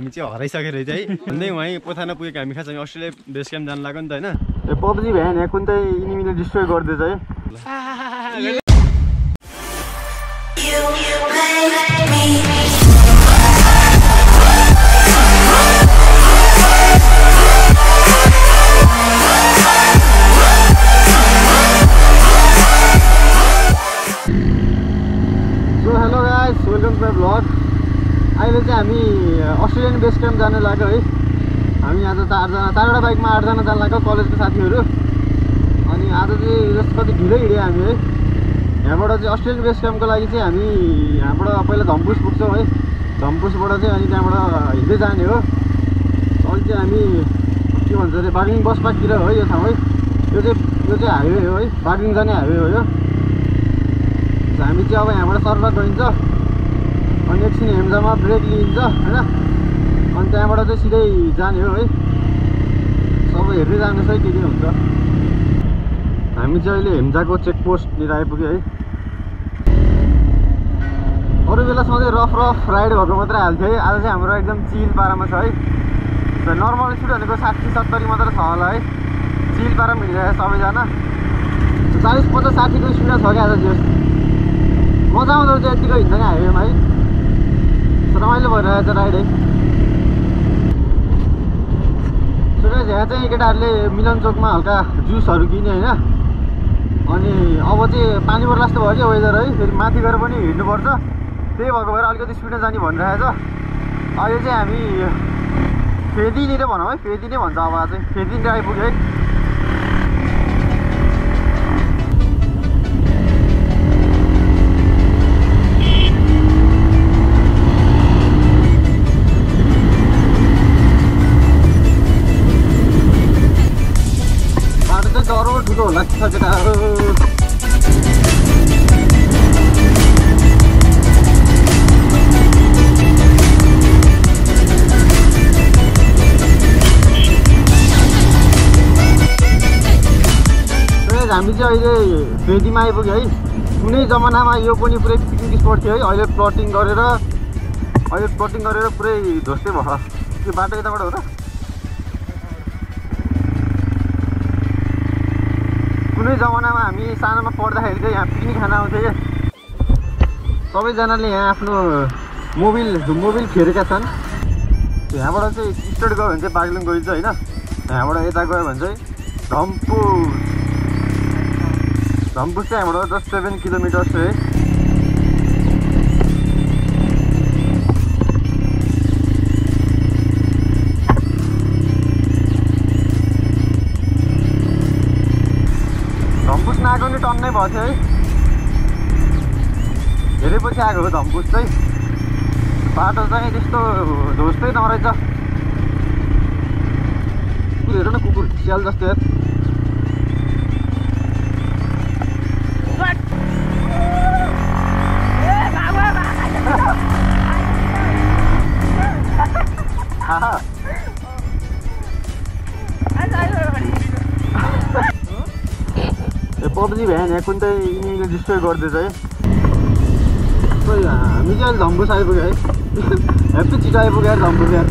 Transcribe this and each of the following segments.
मिची और ऐसा कर रही जाए बंदे वहीं पता ना पूरे कैमिका चाहिए ऑस्ट्रेलिया बेस कैम जान लगन तो है ना ये पबजी बहन है कुंता इन्हीं में डिस्ट्रॉय कर दे जाए अस्ट्रेलियन बेस क्याम्प जान लगा हाई हम आज चारजना चारवटा बाइक में 8 जना जान लगा कलेज के साथी अभी आज कति ढिल हिड़े हम हाई यहाँ अस्ट्रेलियन बेस क्याम्प को लगी हम यहाँ पैला धम्पुस पुग्छौं हाई धम्पुसबाट हिँड्दै जाने हो अभी हम के भन्छ अरे बागलिङ बस पार्क हो यो ठाउँ हाई यो हाइवे हो हाई बागलिङ जाने हाइवे हो यो हामी अब यहाँ सर्भर गइन्छ अनि एकछिन हेम्जामा ब्रेक लिन्छ हैन अनि त्यहाँबाट चाहिँ सिधै जाने हो है सबै हेर्दै जानुस् है के हुन्छ हामी चाहिँ अहिले हेम्जाको चेकपोस्टतिर आइपुग्यो है अरू बेला सधैँ रफ रफ राइड भएको मात्र हाल्थ्यो है आज चाहिँ हाम्रो एकदम चिल पारामा छ है नर्मल स्पिड भनेको 60-70 मात्र छ होला है चिल पारामा हिँडिरहेको सबैजना 40-50-60 को स्पिडमा छ क्या आज त्यो मजा आउँदो रहेछ यतिको हिँड्दा नि हाइवेमा है रमाइलो भइरहेछ राइड है सुनेछ यहाँ चाहिँ केटाहरूले मिलन चोकमा हल्का जुसहरू किने हैन अनि अब चाहिँ पानी पर्ला जस्तो भयो कि वेदर है फेरि माथि गएर पनि हिँड्नुपर्छ त्यही भएको भएर अलिकति स्पिडमा जाने भनिरहेछ अहिले चाहिँ हामी फेदीनिर भनौँ है फेदी नै भन्छ अब चाहिँ फेदीनिर आइपुग्यो है ठुलो होला केटाहरू हामी चाहिँ अहिले फेदीमा आइपुग्यो है कुनै जमानामा यो पनि पुरै पिकनिक स्पट थियो है अहिले प्लटिङ गरेर पुरै ध्वस्तै भयो त्यो बाटो यताबाट हो र कुनै जमानामा हामी सानोमा पढ्दाखेरि चाहिँ यहाँ पिकनिक खान आउँथ्यो क्या सबैजनाले यहाँ आफ्नो मोबिल फेरेका छन् यहाँबाट चाहिँ स्टार्ट गयो भने चाहिँ बागलुङ गइन्छ होइन यहाँबाट यता गयो भने चाहिँ धम्पुस चाहिँ यहाँबाट 7 किलोमिटर छ है टन्नै भएको थियो है धेरै पछि आएको हो धम्पुस चाहिँ बाटो चाहिँ त्यस्तो ध्वस्तै नरहेछ हेर न कुकुर स्याल जस्तो हेर पब्जी भ्यान यहाँ कुन चाहिँ यिनीहरूले डिस्ट्रय गरिदिएछ है हामी चाहिँ अहिले धम्पुस आइपुग्यो है हेप्पी छिटो आइपुग्यो धम्पुस यार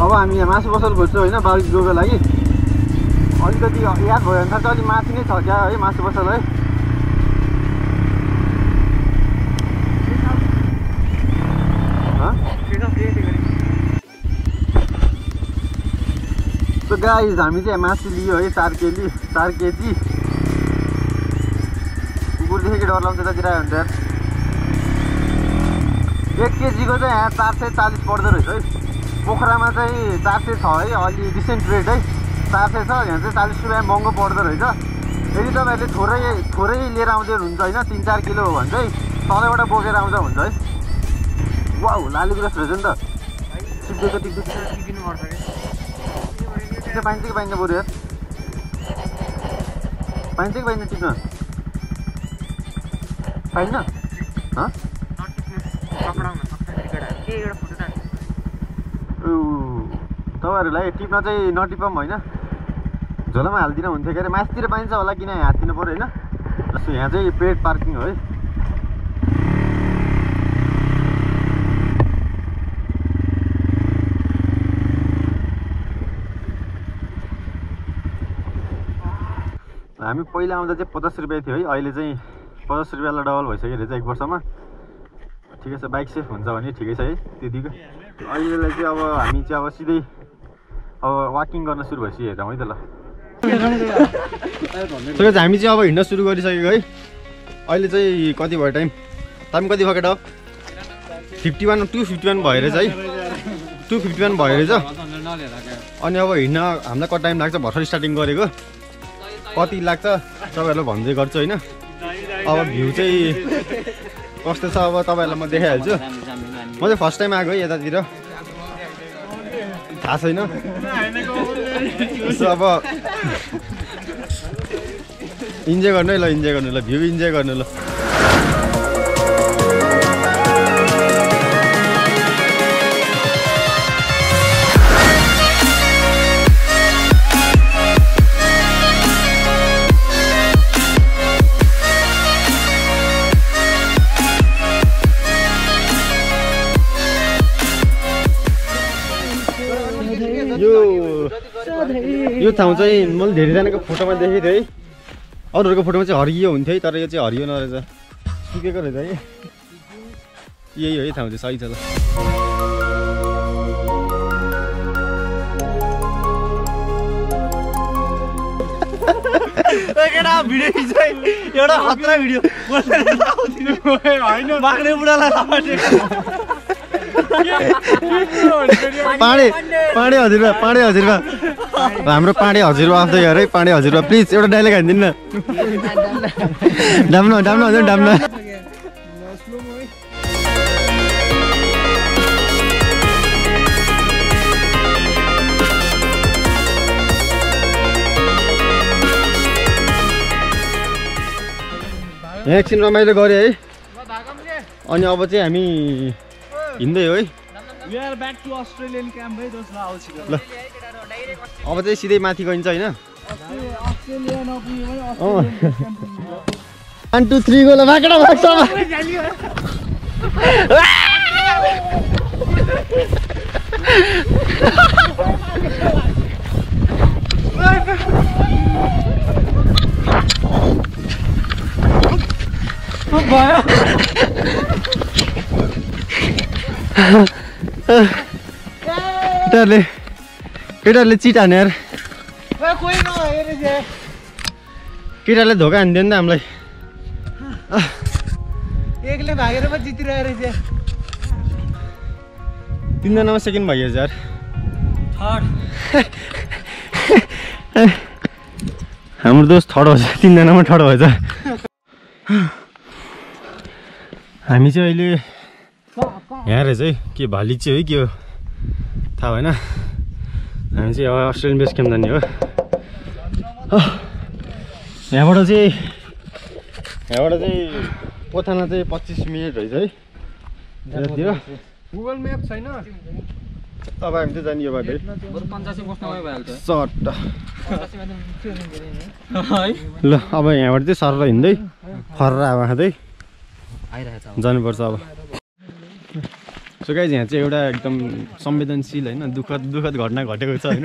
अब हामी यहाँ मासु पसल खोज्छौँ होइन बाल जोको लागि अलिकति याद भयो भने त अलिक माथि नै छ क्या है मासु पसल है तो गाइज हामी चाहिँ मासु लियो है 4 केजी कुकुरदेखि डर लाग्छ त्यतातिर आयो भने त 1 केजी को यहाँ 440 पर्दो रहेछ है पोखरामा चाहिँ 400 छ है अलि डिसेन्ट रेट है 400 छ यहाँ चाहिँ 40 रुपैयाँ महँगो पर्दो रहेछ यदि तपाईँहरूले थोरै लिएर आउँदै हुनुहुन्छ होइन 3-4 किलो हो भने चाहिँ तलैबाट बोकेर आउँदा हुन्छ है वा लाली गुराँस रहेछ नि त टिप्टेको टिप्नुपर्छ क्या पाइन्छ कि पाइन्छ बरु यार पाइन्छ कि पाइन्छ टिप्न पाइन्न तपाईँहरूलाई टिप्न चाहिँ नटिपम होइन झोलामा हाल्दिन हुन्थ्यो के अरे मासतिर पाइन्छ होला किन यहाँ हाल्दिनु पऱ्यो होइन यहाँ चाहिँ पेड पार्किङ हो है हामी पहिला आउँदा चाहिँ 50 रुपैयाँ थियो है, अहिले चाहिँ 50 रुपैयाँलाई डबल भइसक्यो रहेछ एक वर्षमा। ठिकै छ, बाइक सेफ हुन्छ भने ठिकै छ है त्यतिको। अहिलेलाई चाहिँ अब हामी चाहिँ अब सिधै अब वाकिङ गर्न सुरु भइसक्यो, हेरौँ है त ल। त्यसपछि हामी चाहिँ अब हिँड्न सुरु गरिसकेको है। अहिले चाहिँ कति भयो टाइम? टाइम कति भयो केटा? 251 भयो रहेछ है, 251 भयो रहेछ। अनि अब हिँड्न हामीलाई कति टाइम लाग्छ? भर्खर स्टार्टिङ गरेको, कति लाग्छ तपाईँहरूलाई भन्दै गर्छु होइन। अब भ्यू चाहिँ कस्तो छ अब तपाईँहरूलाई म देखाइहाल्छु। म चाहिँ फर्स्ट टाइम आएको है यतातिर, थाहा छैन। अब इन्जोय गर्नु है ल, इन्जोय गर्नु ल, भ्यू इन्जोय गर्नु ल। यो ठाउँ चाहिँ मैले धेरैजनाको फोटोमा देखेको थिएँ है, अरूहरूको फोटोमा चाहिँ हरियो हुन्थ्यो तर यो चाहिँ हरियो नरहेछ, सुकेको रहेछ है। यही हो है ठाउँ चाहिँ, सही छ ल। केटा भिडियो चाहिँ एउटा खतरा भिडियो बाख्रे बुढालाई पाँडे पाँडे हजुरबा, पाँडे हजुरबा, हाम्रो पाँडे हजुरबा आउँदै हेर है, पाँडे हजुरबा प्लिज एउटा डाइलेक्ट हानिदिनु न। डाम्न डाम्न हजुर डाम्न। यहाँ एकछिन रमाइलो गऱ्यो है। अनि अब चाहिँ हामी हिँड्दै हो है। ल अब चाहिँ सिधै माथि गइन्छ होइन। 1 2 3 गो ल भाकडा भाग्छ। केटाहरूले केटाहरूले चिट हाने यार, केटाहरूले धोका हानिदियो नि त हामीलाई। एकले भागेर पो जितिरहेको रहेछ। 3जनामा सेकेन्ड भइयो यार। हाम्रो दोस्त थर्ड भएछ, 3जनामा थर्ड भएछ। हामी चाहिँ अहिले यहाँ रहेछ है, के भालिचे हो के हो थाहा भएन। हामी चाहिँ अब अस्ट्रेलियन बेस क्याम्प जाने हो। यहाँबाट चाहिँ पोथाना चाहिँ 25 मिनट रहेछ है यतातिर। गुगल म्याप छैन अब हामी चाहिँ जाने यो बाटो है सर्ट ल। अब यहाँबाट चाहिँ सर हिँड्दै खर्रा हावा खाँदै जानुपर्छ अब। सो गाइज यहाँ चाहिँ एउटा एकदम संवेदनशील होइन दुःखद घटना घटेको छ होइन।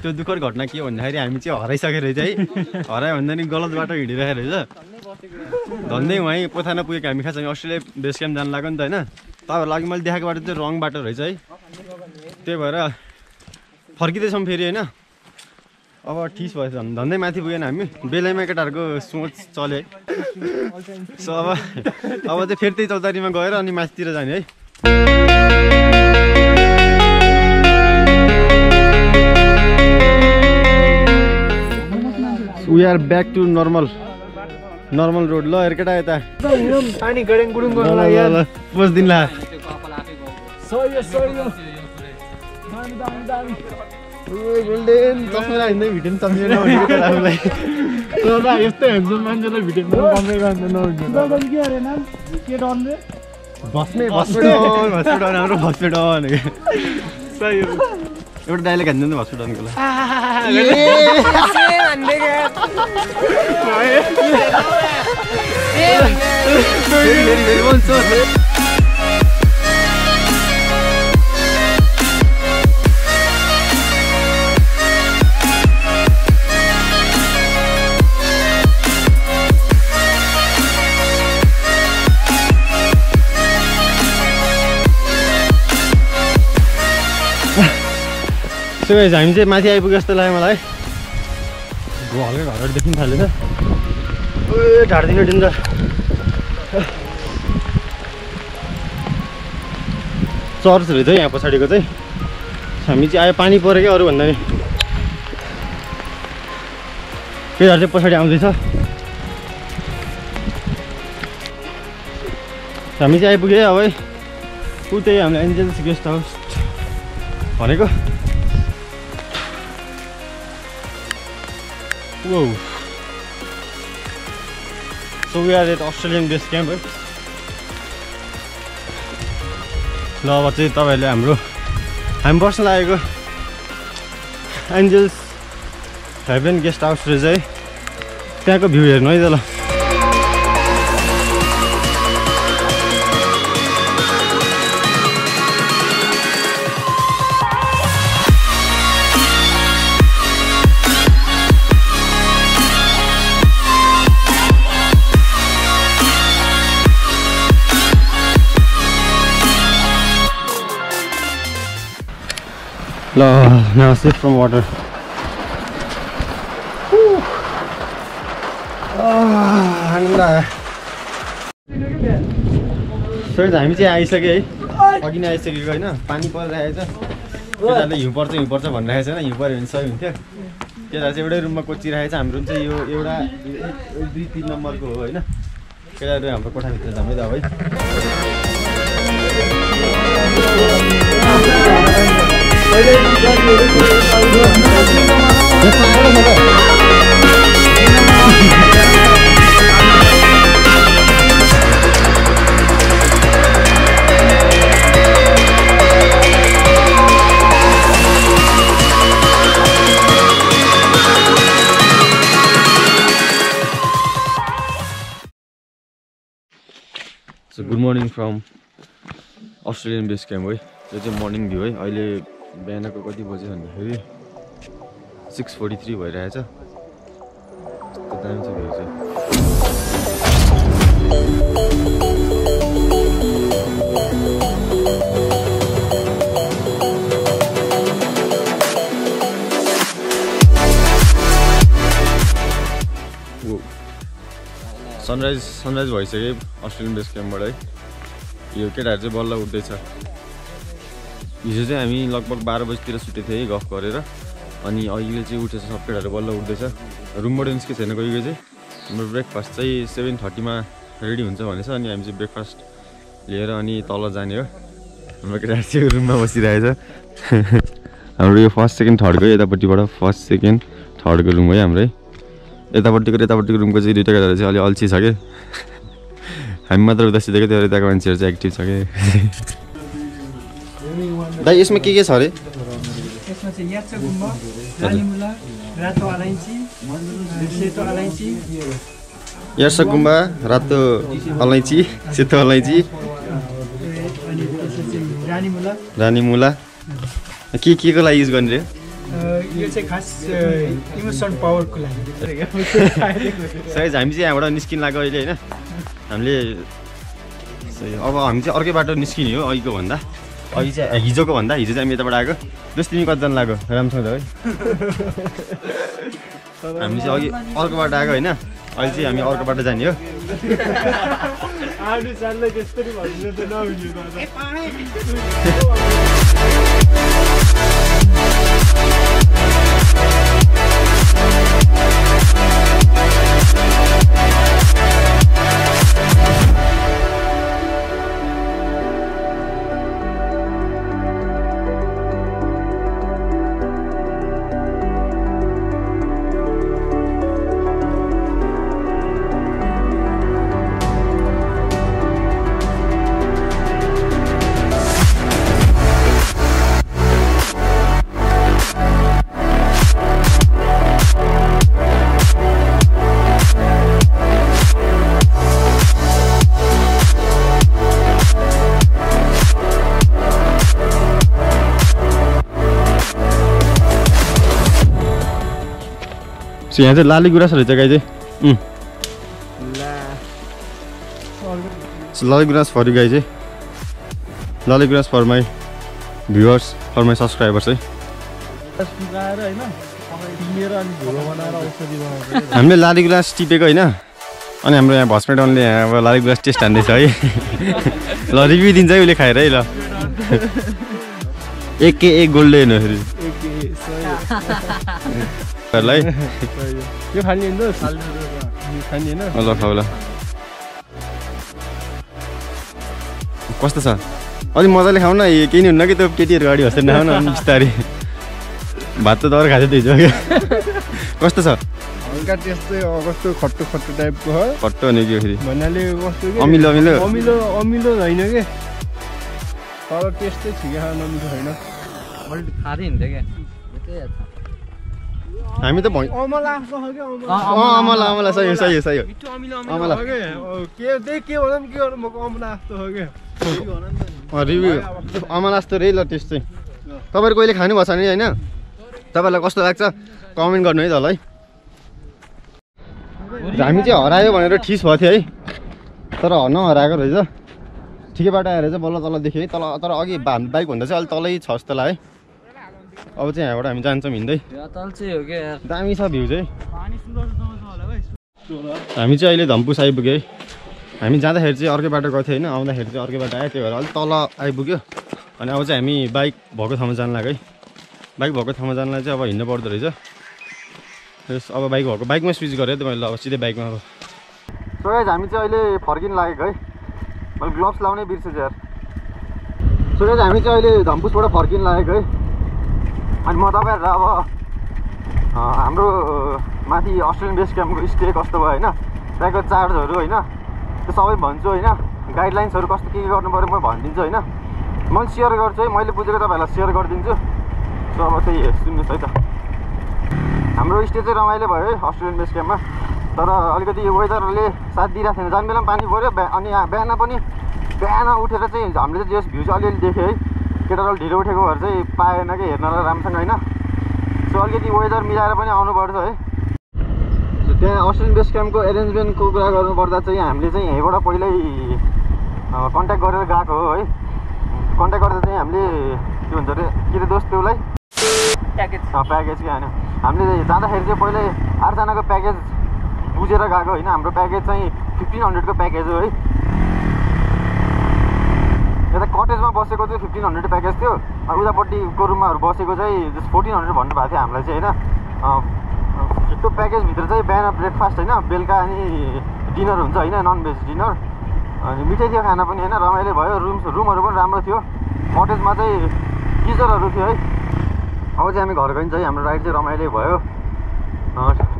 त्यो दुःखद घटना के भन्दाखेरि हामी चाहिँ हराइसकेको रहेछ है। हरायो भन्दा नि गलत बाटो हिँडिरहेको रहेछ, धन्दै उहाँ पोथाना पुगेको। हामी खास अस्ट्रेलिया बेस क्याम्प जानु लाग्यो नि त होइन। तपाईँहरू लागि मैले देखाएको बाटो चाहिँ रङ बाटो रहेछ है, त्यही भएर फर्किँदैछौँ फेरि होइन। अब ठिस भएछ धन्दै माथि पुगेन हामी, बेलैमा केटाहरूको सोच चल्यो है। सो अब चाहिँ फेरि त्यही चौतारीमा गएर अनि माथितिर जाने है। We are back to normal road. ल हेर केटा यता पोस्दिनला। एउटा डाइलेक्ट हान्दिनु हस्पिटलको लागि। त्यो भए हामी चाहिँ माथि आइपुगे जस्तो लाग्यो मलाई। गो हल्का घर देखिन थाल्यो त। ओए ढाड्दिनु दिन्दा। चर्च रहेछ यहाँ पछाडीको चाहिँ। हामी चाहिँ आयो पानी परे के अरु भन्दा नि। त्यो झर्दै पछाडी आउँदैछ। हामी चाहिँ आइपुगे अब है। उतै हाम्रो एन्जेल्स गेस्ट हाउस भनेको। Whoa. So we are at Australian base camp. Now what is it? I'm personally I go. Angels Heaven guest house is a. There go view here. No, it's all. Now sip from water. Sir, I'm just ice again. Again ice again, na. Pani par raha hai sir. That you par ban raha hai sir na. You par inside unke. That sir, इधर room में कोची रहा है sir. हम room से यो योरा दूसरी तीन number को होगा ना. इधर हम पर कोठा मिलता है हमें दावई. So good morning from Australian base camp. It's a morning view. I बिहानको कति बजे भन्दाखेरि 6:43 भइरहेछ। त्यस्तो दामी छ भ्यू चाहिँ। सनराइज भइसक्यो अस्ट्रेलियन बेस क्याम्पबाट है। यो केटाहरू चाहिँ बल्ल उठ्दैछ। हिजो चाहिँ हामी लगभग 12 बजेतिर सुतेको थिएँ गफ गरेर अनि अहिले चाहिँ उठेछ सब केटाहरू बल्ल उठ्दैछ रुमबाट निस्केको छैन कोही कोही चाहिँ हाम्रो ब्रेकफास्ट चाहिँ 7:30 मा रेडी हुन्छ भनेछ अनि हामी चाहिँ ब्रेकफास्ट लिएर अनि तल जाने हो हाम्रो केटाहरू चाहिँ रुममा बसिरहेछ हाम्रो यो फर्स्ट सेकेन्ड थर्डको यतापट्टिबाट फर्स्ट सेकेन्ड थर्डको रुम है हाम्रो है यतापट्टिको रुमको चाहिँ दुईवटा केटाहरू चाहिँ अलि अल्छी छ कि हामी मात्र उता सिधेको थियो यताको मान्छेहरू चाहिँ एक्टिभ छ कि दाइ यसमा के छ अरे यसमा चाहिँ याचा गुम्बा कालीमुला रातो अलैँची सेतो अलैँची याचा गुम्बा रातो अलैँची सेतो अलैँची अनि त्यसपछि रानीमुला के को लागि युज गर्ने रे यो चाहिँ खास इमोसन पावरको लागि साइज हामी चाहिँ यहाँबाट निस्किन लाग्यो अहिले हैन हामीले अब हामी चाहिँ अर्कै बाटो निस्किने हो अहिलेको भन्दा हिजोको भन्दा हिजो चाहिँ हामी यताबाट आएको जस तिमी कतिजना लाग्यो राम्रोसँग है हामी चाहिँ अघि अर्को बाटो आएको होइन अहिले चाहिँ हामी अर्को बाटो जाने हो So यहाँ चाहिँ लाली गुराँस रहेछ गाई चाहिँ लाली गुराँस फर गाई चाहिँ Lali Guras for my viewers for my subscribers है हामीले लाली गुराँस टिपेको होइन, अनि हाम्रो यहाँ भस्मेटनले अब लाली गुराँस टेस्ट हान्दैछ है। ल रिभ्यू दिन्छ है उसले खाएर है। ल 1K 1 गोल्डन हो फेरि यो खाने होइन। कस्तो छ? अलि मजाले खाऊ न, केही नि हुन्न कि त्यो केटीहरू गाडी हस्ते नखाऊ न बिस्तारै। भात त दर खाँदै दुइज। कस्तो छ? हल्का त्यस्तै कस्तो खट्टो खट्टो टाइपको हो। खट्टो नि के फेरि भन्नाले कस्तो के अमिलो अमिलो अमिलो अमिलो हैन के, तर टेस्ट चाहिँ ठिकै खान मिठो हैन। अलि खादै हुन्छ के हामी त भइ अमला आफ छ के अमला अमला सही सही सही हो मिठो अमिलो अमिलो हो के के भनम के हो मको अमला आफ छ के रिभ्यू अमला आफ त रे। ल टेस्ट चाहिँ तपाईहरु कहिले खानु भएको छ नि हैन? तपाईहरुलाई कस्तो लाग्छ कमेन्ट गर्नु है त ल है। हामी चाहिँ हरायो भनेर ठिस भएको थियो है, तर नहराएको रहेछ। ठिकैबाट आएर चाहिँ बल्ल तल देखेँ है तल, तर अघि बाइक भन्दा चाहिँ अलि तलै छ जस्तो लाग्यो। अब चाहिँ यहाँबाट हामी जान्छौँ हिँड्दै। दामी छ भ्यू चाहिँ। हामी चाहिँ अहिले धम्पुस आइपुग्यो है। हामी जाँदाखेरि चाहिँ अर्कै बाटो गएको थियो होइन, आउँदाखेरि चाहिँ अर्कै बाटो आयो, त्यही भएर अलिक तल आइपुग्यो। अनि अब चाहिँ हामी बाइक भएको ठाउँमा जानु लाग्यो है। बाइक भएको ठाउँमा जानलाई चाहिँ अब हिँड्नु पर्दो रहेछ। अब बाइक भएको बाइकमा स्विच गरेँ तपाईँहरूले, अब सिधै बाइकमा। अब सोगाइज हामी चाहिँ अहिले फर्किन लागेको है। मैले ग्लोभ्स लाउनै बिर्सेछु यार। सोगाइज हामी चाहिँ अहिले धम्पुसबाट फर्किन लागेको है। अनि म तपाईँहरूलाई अब हाम्रो माथि अस्ट्रेलियन बेस क्याम्पको स्टे कस्तो भयो होइन, त्यहाँको चार्जहरू होइन, त्यो सबै भन्छु होइन, गाइडलाइन्सहरू कस्तो के गर्नु पऱ्यो म भनिदिन्छु होइन। मैले सेयर गर्छु है, मैले बुझेको तपाईँहरूलाई सेयर गरिदिन्छु। सो अब त्यही सुन्नुहोस् है त। हाम्रो स्टे चाहिँ रमाइलो भयो है अस्ट्रेलियन बेस क्याम्पमा, तर अलिकति वेदरले साथ दिइरहेको थिएन। जान बेलामा पानी पऱ्यो, अनि बिहान पनि बिहान उठेर चाहिँ हामीले चाहिँ यस भ्यू चाहिँ अलिअलि देख्यो है। केटाहरूले ढिलो उठेको भएर चाहिँ पाएन कि हेर्नलाई राम्रोसँग होइन। सो अलिकति वेदर मिलाएर पनि आउनुपर्छ है। त्यहाँ अस्ट्रेलियन बेस क्याम्पको एरेन्जमेन्टको कुरा गर्नुपर्दा चाहिँ हामीले चाहिँ यहीँबाट पहिल्यै कन्ट्याक्ट गरेर गएको हो है। कन्ट्याक्ट गर्दा चाहिँ हामीले के भन्छ अरे के अरे दोस्त त्यसलाई प्याकेज प्याकेज के होइन, हामीले जाँदाखेरि चाहिँ पहिल्यै 8 जनाको प्याकेज बुझेर गएको होइन। हाम्रो प्याकेज चाहिँ 1500को प्याकेज हो है। यता कटेजमा बसेको चाहिँ 1500 प्याकेज थियो, अब उतापट्टिको रुममाहरू बसेको चाहिँ 1400 भन्नुभएको थियो हामीलाई चाहिँ होइन। त्यो प्याकेजभित्र चाहिँ बिहान ब्रेकफास्ट होइन, बेलुका अनि डिनर हुन्छ होइन, ननभेज डिनर। अनि मिठै थियो खाना पनि होइन, रमाइलो भयो। रुमहरू पनि राम्रो थियो। कटेजमा चाहिँ गिजरहरू थियो है। अब चाहिँ हामी घर गयौँ चाहिँ हाम्रो राइड चाहिँ रमाइलो भयो,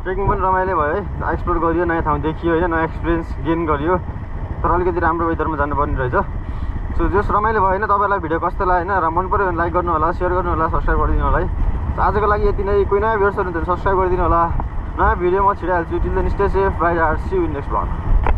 ट्रेकिङ पनि रमाइलो भयो है। एक्सप्लोर गरियो, नयाँ ठाउँ देखियो होइन, नयाँ एक्सपिरियन्स गेन गरियो, तर अलिकति राम्रो वेदरमा जानुपर्ने रहेछ। सो जस रमाइलो भयो होइन। तपाईँलाई भिडियो कस्तो लाग्यो होइन, मन पऱ्यो भने लाइक गर्नु होला, सेयर गर्नु होला, सब्सक्राइब गरिदिनु होला है। आजको लागि यति नै। कोही नयाँ भ्युअर्सहरू हुन्छ भने सब्सक्राइब गरिदिनु होला। नयाँ भिडियो म छिराइहाल्छु। Till then stay safe, ride hard, see you in next blog.